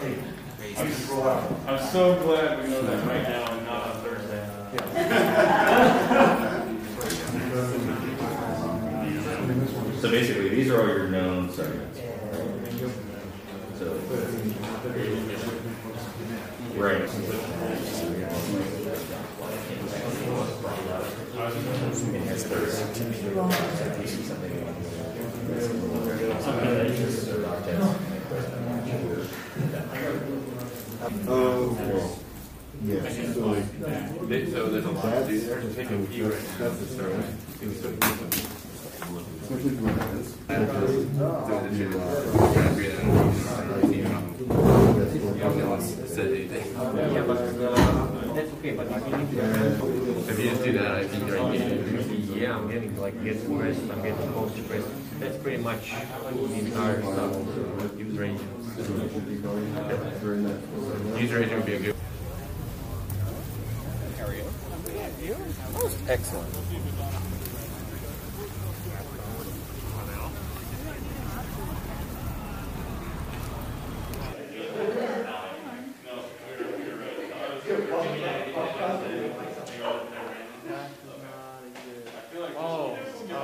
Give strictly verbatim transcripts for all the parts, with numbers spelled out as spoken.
Hey, I'm, so, I'm so glad we know that right now and not on Thursday. Yeah. So basically, these are all your known segments. So, right. Oh, yeah. So, they, so there's a lot of these. They're taking few right now. That's okay, but if you just do that, I think you're engaged. Yeah, I'm getting like get rest, I'm getting post rest. That's pretty much the entire stuff. User agent. User agent would be a good. Excellent. Oh, uh,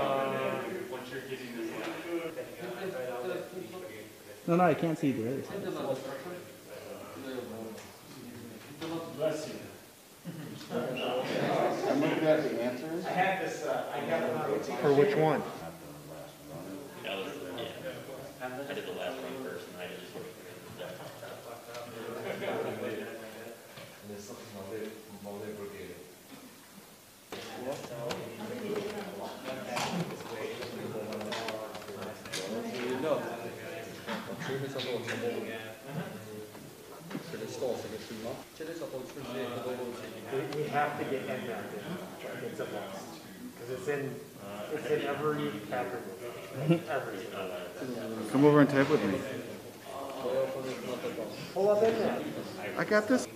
no, no, I can't see the other side. Bless you. I'm looking at the answers. I have this. Uh, I got it. For which one? Yeah, I did the last one first, and I did this one. We, we have to get in there. It's a box. Because it's in, it's in every category. Every. Come over and type with me. Pull up in there. I got this.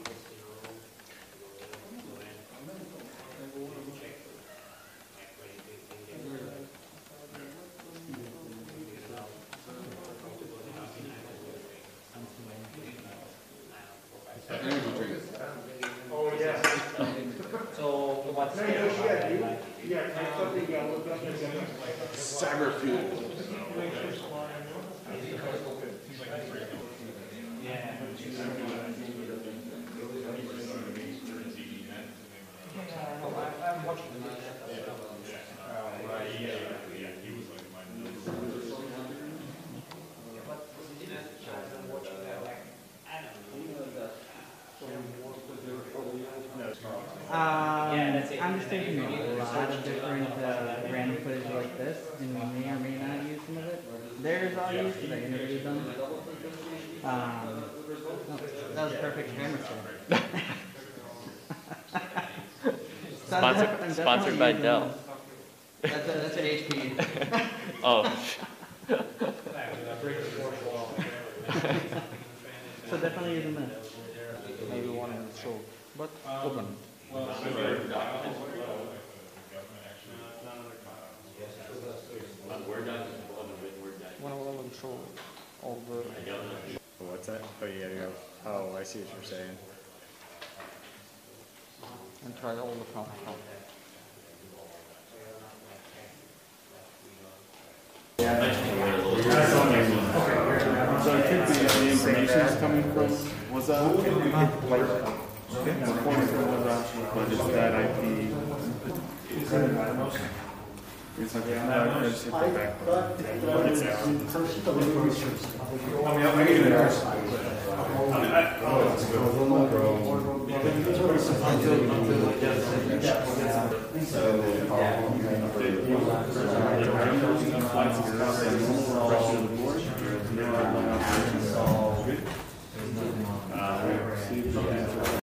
I'm just thinking a lot of different uh, random footage like this, and we may or may not use some of it. There's all used because I interviewed them. Um, oh, that was a perfect camera shot. Sponsored, sponsored by Dell. That's, a, that's an H P. Oh. So definitely using this. Maybe one in the show, but open. Well, so so very very not well, what's that? Oh yeah, you know. Oh, I see what you're saying. And try all the pump. Yeah. So it could be the information is coming from. Was that? Like, okay. Yeah, the form was actually, but it's that I P. It's like that. It's the back button. It's out. I mean, I'm making it out. Oh, it's good. So, yeah.